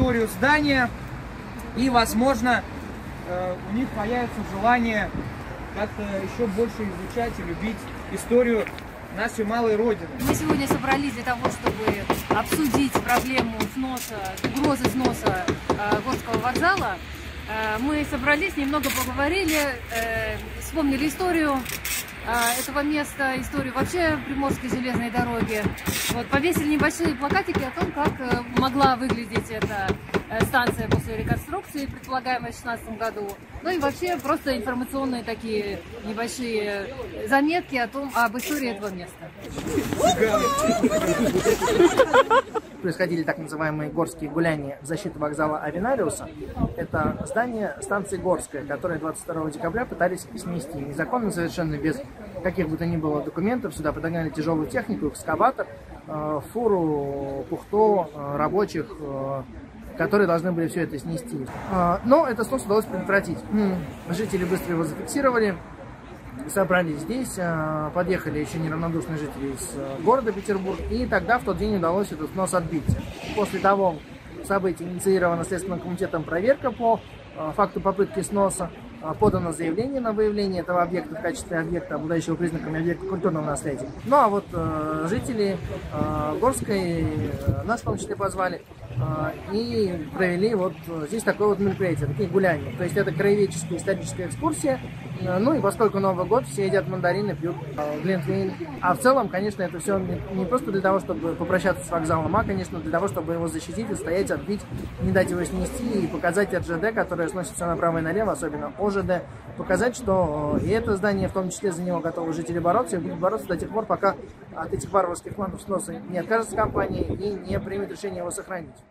историю здания, и, возможно, у них появится желание как-то еще больше изучать и любить историю нашей малой родины. Мы сегодня собрались для того, чтобы обсудить проблему сноса, угрозы сноса Горского вокзала. Мы собрались, немного поговорили, вспомнили историю этого места, историю вообще Приморской железной дороги. Вот, повесили небольшие плакатики о том, как могла выглядеть эта станция после реконструкции, предполагаемой в 2016 году. Ну и вообще просто информационные такие небольшие заметки о том, об истории этого места. Происходили так называемые горские гуляния в защиту вокзала Авенариуса. Это здание станции Горская, которое 22 декабря пытались снести незаконно, совершенно без каких бы то ни было документов. Сюда подогнали тяжелую технику, экскаватор, фуру, пухто, рабочих, которые должны были все это снести. Но этот снос удалось предотвратить. Жители быстро его зафиксировали, собрались здесь, подъехали еще неравнодушные жители из города Петербург, и тогда в тот день удалось этот снос отбить. После того события инициирована Следственным комитетом проверка по факту попытки сноса, подано заявление на выявление этого объекта в качестве объекта, обладающего признаками объекта культурного наследия. Ну а вот жители Горской нас в том числе позвали и провели вот здесь такое вот мероприятие, такие гуляния. То есть это краеведческая историческая экскурсия. Ну и поскольку Новый год, все едят мандарины, пьют глинтвейн. А в целом, конечно, это все не просто для того, чтобы попрощаться с вокзалом, а, конечно, для того, чтобы его защитить, отстоять, отбить, не дать его снести и показать РЖД, которое сносится направо и налево, особенно ОЖД, показать, что и это здание, в том числе за него готовы жители бороться, и будут бороться до тех пор, пока от этих варварских планов сноса не откажется компания и не примет решение его сохранить.